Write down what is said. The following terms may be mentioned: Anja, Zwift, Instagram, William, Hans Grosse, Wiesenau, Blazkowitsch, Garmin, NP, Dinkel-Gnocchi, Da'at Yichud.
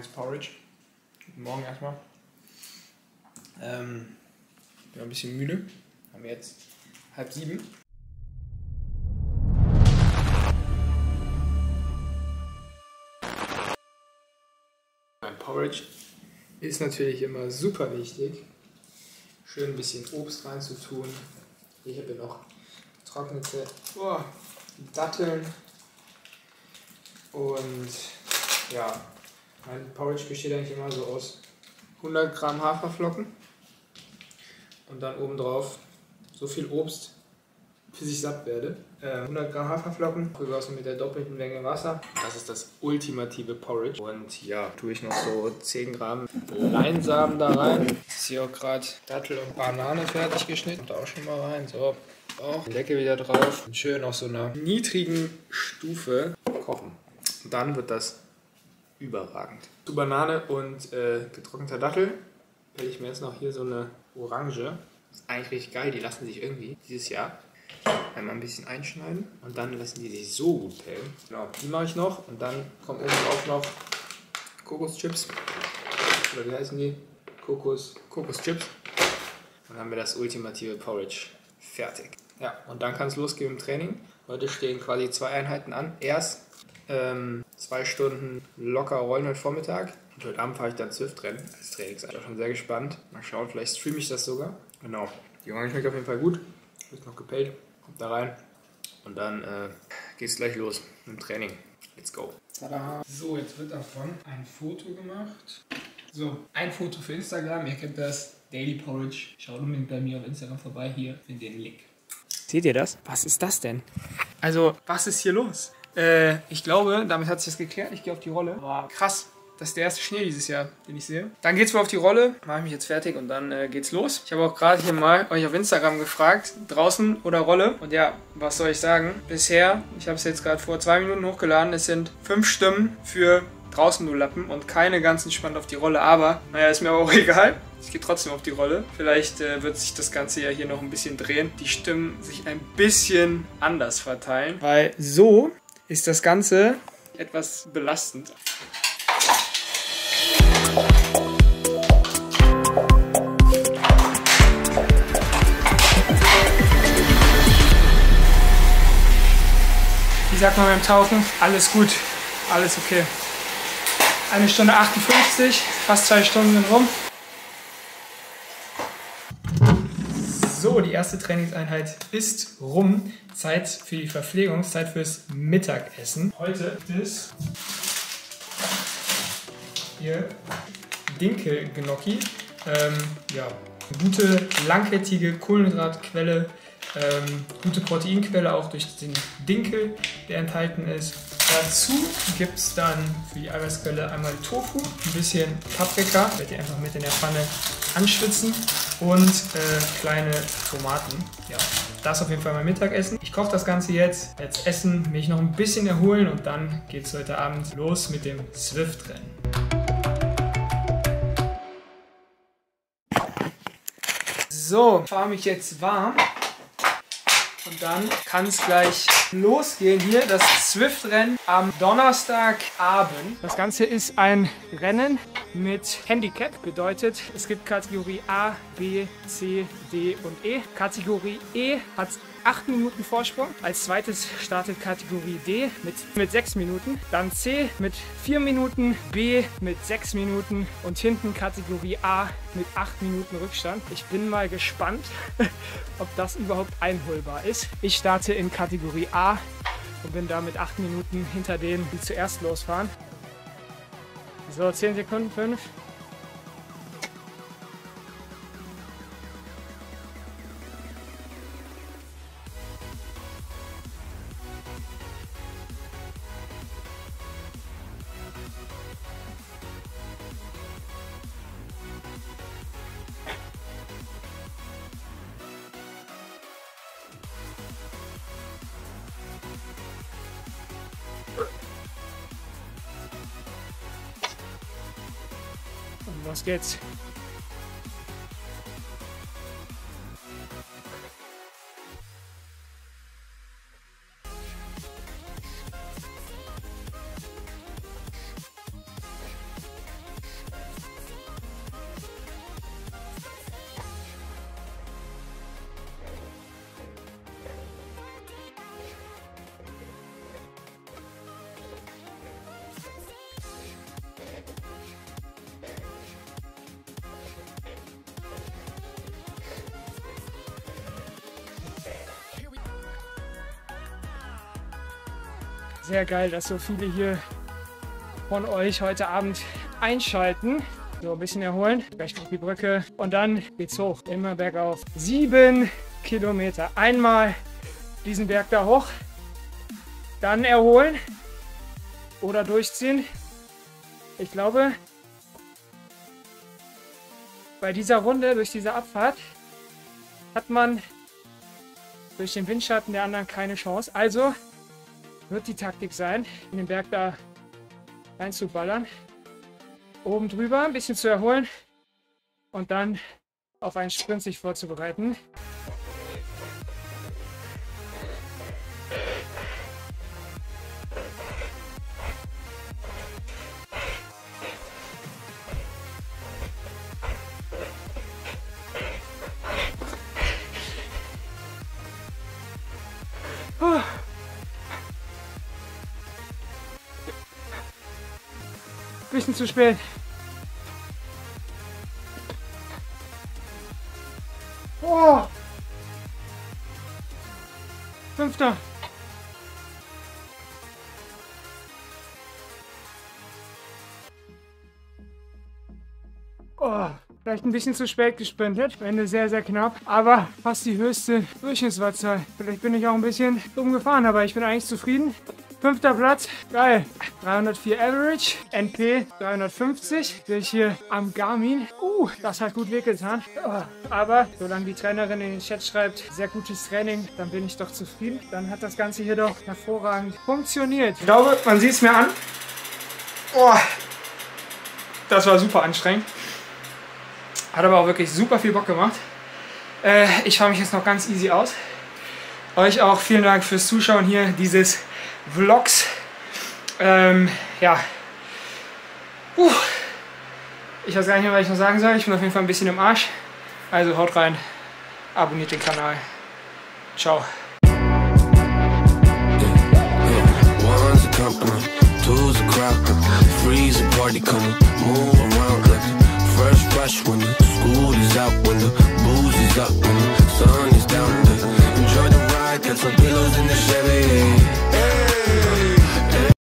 morgens Porridge. Guten Morgen erstmal. Bin ein bisschen müde. Haben wir jetzt 6:30. Mein Porridge ist natürlich immer super wichtig. Schön ein bisschen Obst reinzutun. Ich habe hier noch getrocknete Datteln. Und ja, mein Porridge besteht eigentlich immer so aus 100 Gramm Haferflocken und dann obendrauf so viel Obst, bis ich satt werde. 100 Gramm Haferflocken, gegossen mit der doppelten Menge Wasser. Das ist das ultimative Porridge. Und ja, tue ich noch so 10 Gramm Leinsamen da rein. Jetzt ist hier auch gerade Dattel und Banane fertig geschnitten. Da auch schon mal rein, so. Auch Decke wieder drauf. Und schön auf so einer niedrigen Stufe kochen. Und dann wird das überragend. Zu Banane und getrockneter Dattel will ich mir jetzt noch hier so eine Orange. Ist eigentlich richtig geil, die lassen sich irgendwie dieses Jahr einmal ein bisschen einschneiden und dann lassen die sich so gut pellen. Genau, die mache ich noch und dann kommen oben drauf noch Kokoschips. Oder wie heißen die? Kokoschips. Dann haben wir das ultimative Porridge fertig. Ja, und dann kann es losgehen im Training. Heute stehen quasi 2 Einheiten an. Erst 2 Stunden locker rollen heute Vormittag. Und heute Abend fahre ich dann Zwift-Rennen als Trainingseinheit. Ich bin schon sehr gespannt. Mal schauen, vielleicht streame ich das sogar. Genau. Die Orange schmeckt auf jeden Fall gut. Ist noch gepellt. Kommt da rein. Und dann geht's gleich los mit dem Training. Let's go. Tada. So, jetzt wird davon ein Foto gemacht. So, ein Foto für Instagram. Ihr kennt das. Daily Porridge. Schaut unbedingt bei mir auf Instagram vorbei. Hier findet ihr den Link. Seht ihr das? Was ist das denn? Also, was ist hier los? Ich glaube, damit hat sich das geklärt. Ich gehe auf die Rolle. Wow. Krass. Das ist der erste Schnee dieses Jahr, den ich sehe. Dann geht's mal auf die Rolle. Mache ich mich jetzt fertig und dann geht's los. Ich habe auch gerade hier mal euch auf Instagram gefragt, draußen oder Rolle. Und ja, was soll ich sagen? Bisher, ich habe es jetzt gerade vor 2 Minuten hochgeladen, es sind 5 Stimmen für draußen, du Lappen, und keine ganz entspannt auf die Rolle. Aber, naja, ist mir aber auch egal. Ich gehe trotzdem auf die Rolle. Vielleicht wird sich das Ganze ja hier noch ein bisschen drehen. Die Stimmen sich ein bisschen anders verteilen. Weil so ist das Ganze etwas belastend. Wie sagt man beim Tauchen? Alles gut, alles okay. 1:58, fast 2 Stunden sind rum. So, die erste Trainingseinheit ist rum. Zeit für die Verpflegung, Zeit fürs Mittagessen. Heute ist hier Dinkel-Gnocchi. Ja, gute langkettige Kohlenhydratquelle, gute Proteinquelle auch durch den Dinkel, der enthalten ist. Dazu gibt es dann für die Eiweißquelle einmal Tofu, ein bisschen Paprika, werdet ihr einfach mit in der Pfanne anschwitzen, und kleine Tomaten. Ja, das auf jeden Fall mein Mittagessen. Ich koche das Ganze jetzt essen, mich noch ein bisschen erholen und dann geht es heute Abend los mit dem Zwift-Rennen. So, ich fahre mich jetzt warm und dann kann es gleich losgehen. Hier das Zwift-Rennen am Donnerstagabend. Das Ganze ist ein Rennen mit Handicap. Bedeutet, es gibt Kategorie A, B, C, D und E. Kategorie E hat 8 Minuten Vorsprung. Als zweites startet Kategorie D mit 6 Minuten, dann C mit 4 Minuten, B mit 6 Minuten und hinten Kategorie A mit 8 Minuten Rückstand. Ich bin mal gespannt, ob das überhaupt einholbar ist. Ich starte in Kategorie A und bin da mit 8 Minuten hinter denen, die zuerst losfahren. So, 10 Sekunden, 5. 4 sehr geil, dass so viele hier von euch heute Abend einschalten. So, ein bisschen erholen, gleich kommt die Brücke und dann geht's hoch, immer bergauf. 7 Kilometer, einmal diesen Berg da hoch, dann erholen oder durchziehen. Ich glaube, bei dieser Runde, durch diese Abfahrt, hat man durch den Windschatten der anderen keine Chance. Also wird die Taktik sein, in den Berg da reinzuballern. Oben drüber ein bisschen zu erholen und dann auf einen Sprint sich vorzubereiten. Bisschen zu spät. Oh. 5. Oh. Vielleicht ein bisschen zu spät gesprintet. Am Ende sehr, sehr knapp. Aber fast die höchste Durchschnittswattzeit. Vielleicht bin ich auch ein bisschen dumm gefahren, aber ich bin eigentlich zufrieden. 5. Platz, geil. 304 Average, NP 350, sehe ich hier am Garmin. Das hat gut wehgetan. Aber solange die Trainerin in den Chat schreibt, sehr gutes Training, dann bin ich doch zufrieden. Dann hat das Ganze hier doch hervorragend funktioniert. Ich glaube, man sieht es mir an. Oh, das war super anstrengend. Hat aber auch wirklich super viel Bock gemacht. Ich fahre mich jetzt noch ganz easy aus. Euch auch vielen Dank fürs Zuschauen hier dieses Vlogs. Ich weiß gar nicht mehr, was ich noch sagen soll. Ich bin auf jeden Fall ein bisschen im Arsch. Also haut rein, abonniert den Kanal. Ciao. Got some pillows in the Chevy.